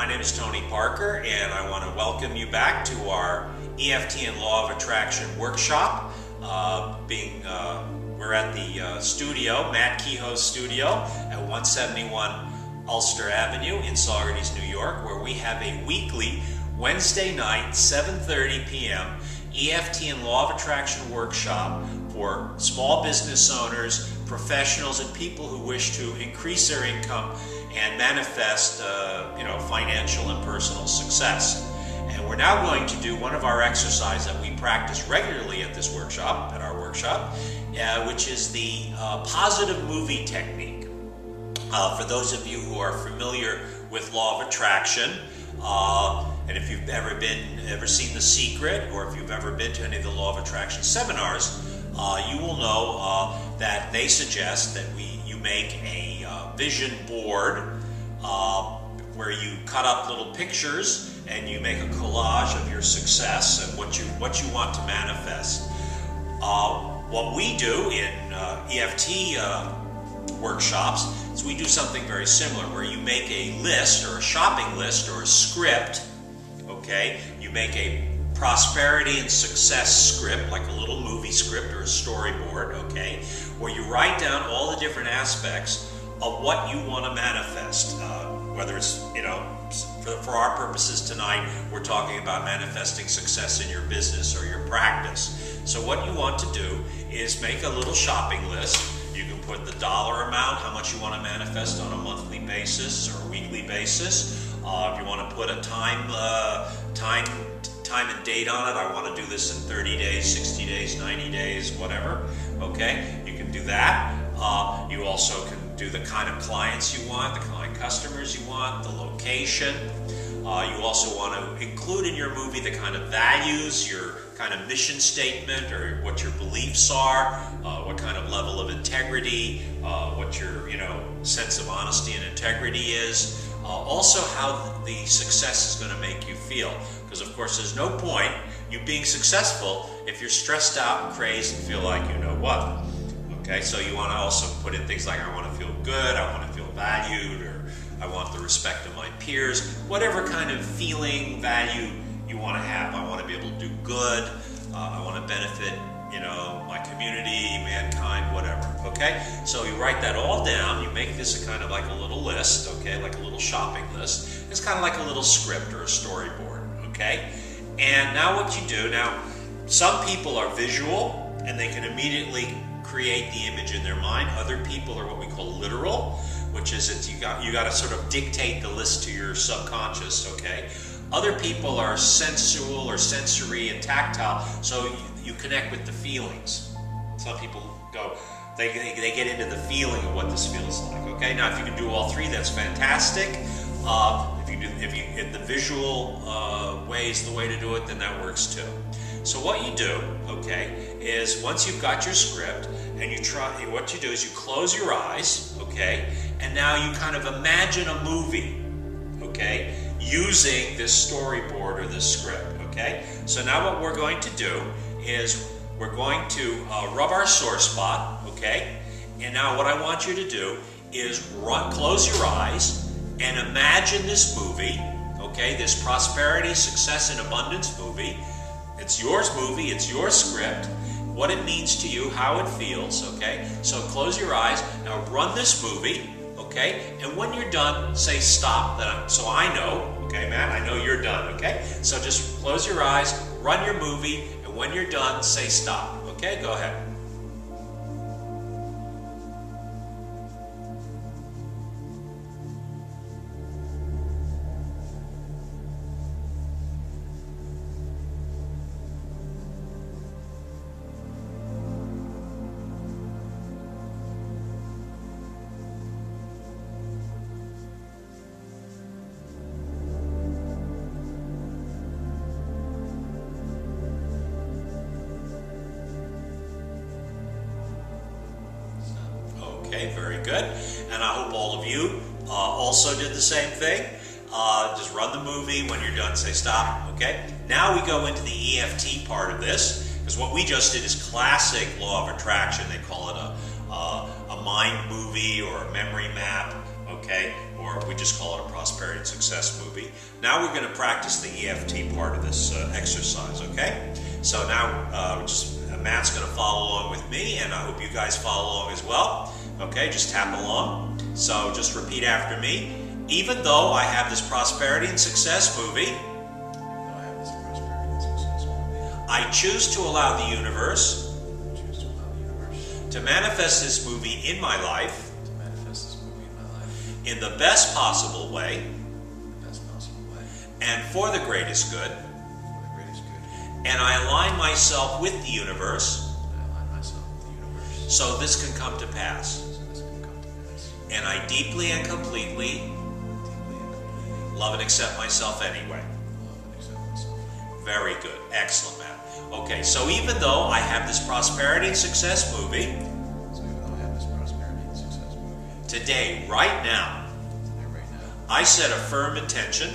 My name is Tony Parker, and I want to welcome you back to our EFT and Law of Attraction workshop. We're at the studio, Matt Kehoe's studio at 171 Ulster Avenue in Saugerties, New York, where we have a weekly Wednesday night, 7:30 p.m. EFT and Law of Attraction workshop for small business owners, professionals, and people who wish to increase their income and manifest financial and personal success. And we're now going to do one of our exercises that we practice regularly at this workshop, which is the positive movie technique. For those of you who are familiar with Law of Attraction, and if you've ever seen The Secret, or if you've ever been to any of the Law of Attraction seminars, you will know that they suggest that you make a vision board where you cut up little pictures and you make a collage of your success and what you want to manifest. What we do in EFT workshops is we do something very similar, where you make a list or a shopping list or a script. Okay, you make a prosperity and success script, like a little movie script or a storyboard, okay, where you write down all the different aspects of what you want to manifest. Whether it's, for our purposes tonight, we're talking about manifesting success in your business or your practice. So what you want to do is make a little shopping list. You can put the dollar amount, how much you want to manifest on a monthly basis or a weekly basis. If you want to put a time and date on it, I want to do this in 30 days, 60 days, 90 days, whatever. Okay, you can do that. You also can do the kind of clients you want, the kind of customers you want, the location. You also want to include in your movie the kind of values, your kind of mission statement, or what your beliefs are, what kind of level of integrity, what your sense of honesty and integrity is. Also, how the success is going to make you feel, because of course there's no point you being successful if you're stressed out and crazed and feel like what. Okay, so you want to also put in things like, I want to feel good, I want to feel valued, or I want the respect of my peers, whatever kind of feeling, value you want to have. I want to be able to do good, I want to benefit my community, mankind, whatever. Okay, so you write that all down. You make this a kind of like a little list, okay, like a little shopping list. It's kind of like a little script or a storyboard, okay. And now what you do, some people are visual and they can immediately create the image in their mind. Other people are what we call literal, which is you got to sort of dictate the list to your subconscious, okay. Other people are sensual or sensory and tactile, so you connect with the feelings. Some people go, they get into the feeling of what this feels like. Okay, now if you can do all three, that's fantastic. If the visual way is the way to do it, then that works too. So what you do, okay, is once you've got your script and what you do is you close your eyes, okay, and now you kind of imagine a movie, okay, using this storyboard or this script, okay. So now what we're going to do is we're going to rub our sore spot, okay? And now what I want you to do is close your eyes and imagine this movie, okay? This prosperity, success, and abundance movie. It's yours movie, it's your script, what it means to you, how it feels, okay? So close your eyes, now run this movie, okay? And when you're done, say stop, so I know, okay, Matt, I know you're done, okay? So just close your eyes, run your movie, and when you're done, say stop. Okay, go ahead. Okay, very good. And I hope all of you also did the same thing. Just run the movie. When you're done, say stop. Okay? Now we go into the EFT part of this, because what we just did is classic Law of Attraction. They call it a mind movie or a memory map. Okay? or we just call it a prosperity and success movie. Now we're going to practice the EFT part of this exercise, okay? So now Matt's going to follow along with me, and I hope you guys follow along as well. Okay, just tap along. So just repeat after me. Even though I have this prosperity and success movie, I choose to allow the universe to manifest this movie in my life in the best possible way and for the greatest good, and I align myself with the universe so this can come to pass, and I deeply and completely love and accept myself anyway. Very good. Excellent, Matt. Okay, so even though I have this prosperity and success movie, today, right now, I set a firm intention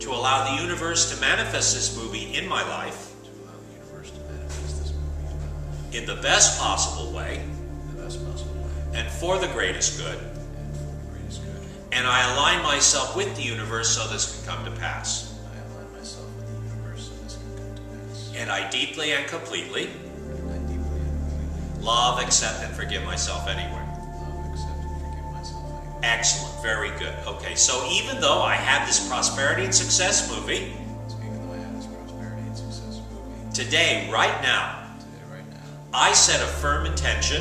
to allow the universe to manifest this movie in my life in the best possible way and for the greatest good, and I align myself with the universe so this can come to pass. And I deeply and completely love, accept, and forgive myself anyway. Excellent. Very good. Okay, so even though I have this prosperity and success movie, today, right now, I set a firm intention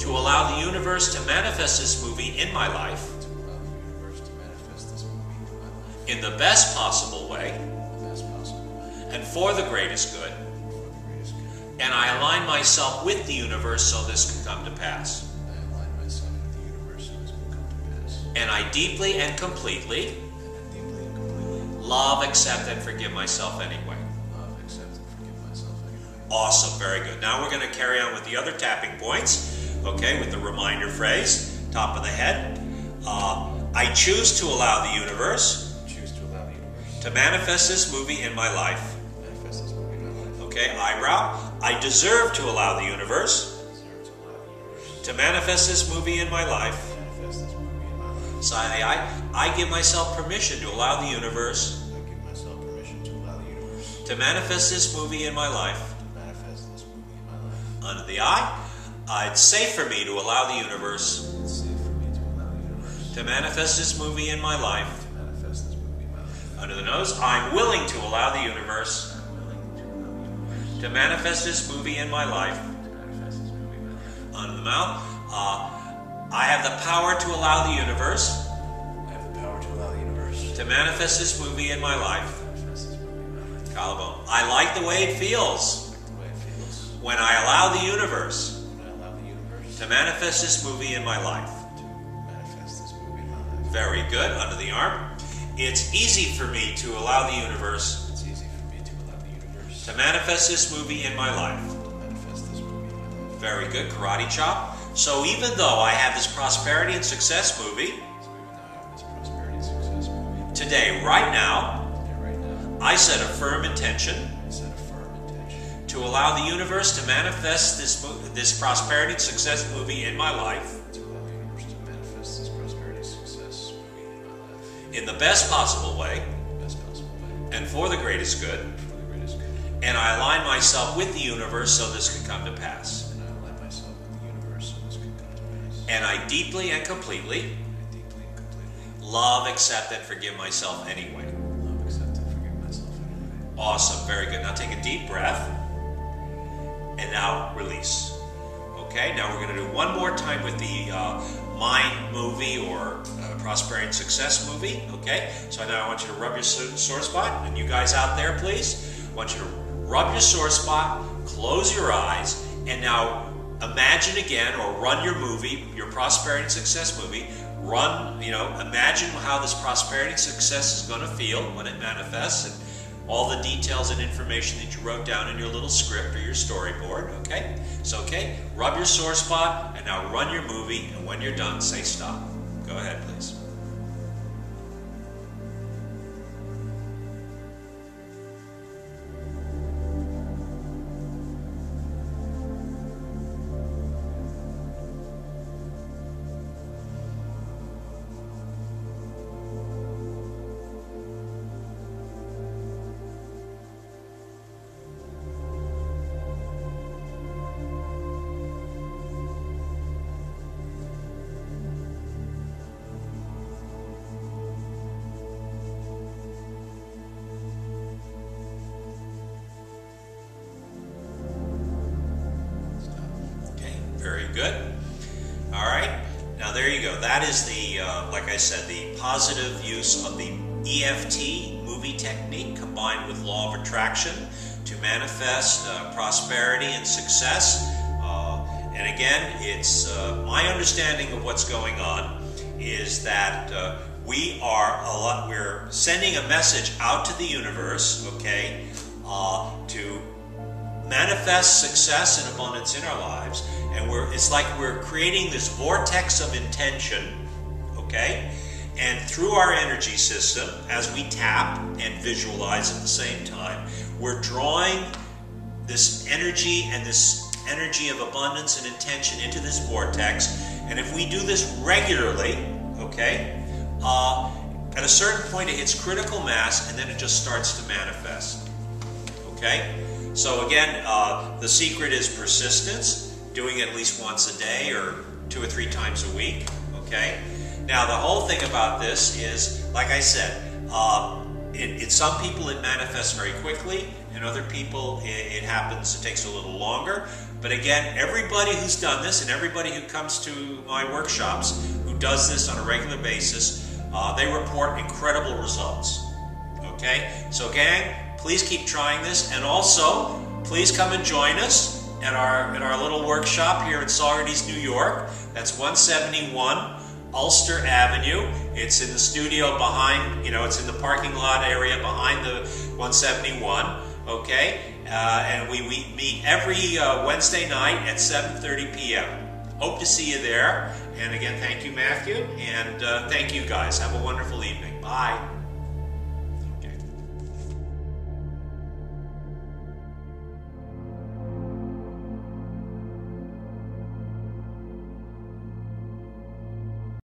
to allow the universe to manifest this movie in my life in the best possible way and for the greatest good, and I align myself with the universe so this can come to pass. And I deeply and completely love, accept, and forgive myself anyway. Awesome, very good. Now we're going to carry on with the other tapping points, okay, with the reminder phrase, top of the head. I choose to allow the universe to manifest this movie in my life. Okay, eyebrow. I deserve to allow the universe to manifest this movie in my life. Side eye. I give myself permission to allow the universe to manifest this movie in my life. Under the eye. It's safe for me to allow the universe to manifest this movie in my life. Under the nose, I'm willing to allow the universe to manifest this movie in my life. Under the mouth, I have the power to allow the universe to manifest this movie in my life. Collarbone, I like the way it feels when I allow the universe to manifest this movie in my life. Very good. Under the arm. It's easy for me to allow the universe to manifest this movie in my life. Very good. Karate chop. So even though I have this prosperity and success movie, today, right now, I set a firm intention to allow the universe to manifest this prosperity and success movie in my life in the best possible way and for the greatest good, and I align myself with the universe so this can come to pass, and I deeply and completely love, accept, and forgive myself anyway. Awesome, very good. Now take a deep breath and now release. Okay, now we're going to do one more time with the mind movie or prosperity and success movie. Okay, so now I want you to rub your sore spot, and you guys out there, please, I want you to rub your sore spot, close your eyes, and now imagine again, or run your movie, your prosperity and success movie. Run, you know, imagine how this prosperity and success is going to feel when it manifests, and all the details and information that you wrote down in your little script or your storyboard. Okay, so okay, rub your sore spot, and now run your movie, and when you're done, say stop. Go ahead, please. that is the, like I said, the positive use of the EFT movie technique combined with Law of Attraction to manifest prosperity and success. And again, it's my understanding of what's going on is that we're sending a message out to the universe, okay, to manifest success and abundance in our lives, and it's like we're creating this vortex of intention, okay, and through our energy system, as we tap and visualize at the same time, we're drawing this energy and this energy of abundance and intention into this vortex. And if we do this regularly, okay, at a certain point it hits critical mass and then it just starts to manifest, okay? So again, the secret is persistence, doing it at least once a day or 2 or 3 times a week, okay? Now the whole thing about this is, like I said, in some people it manifests very quickly, in other people it happens, it takes a little longer. But again, everybody who's done this and everybody who comes to my workshops who does this on a regular basis, they report incredible results, okay? So gang, please keep trying this, and also please come and join us at our little workshop here in Saugerties, New York. That's 171 Ulster Avenue. It's in the studio behind, you know, it's in the parking lot area behind the 171, okay? And we meet every Wednesday night at 7:30 p.m. Hope to see you there. And again, thank you, Matthew, and thank you guys. Have a wonderful evening. Bye.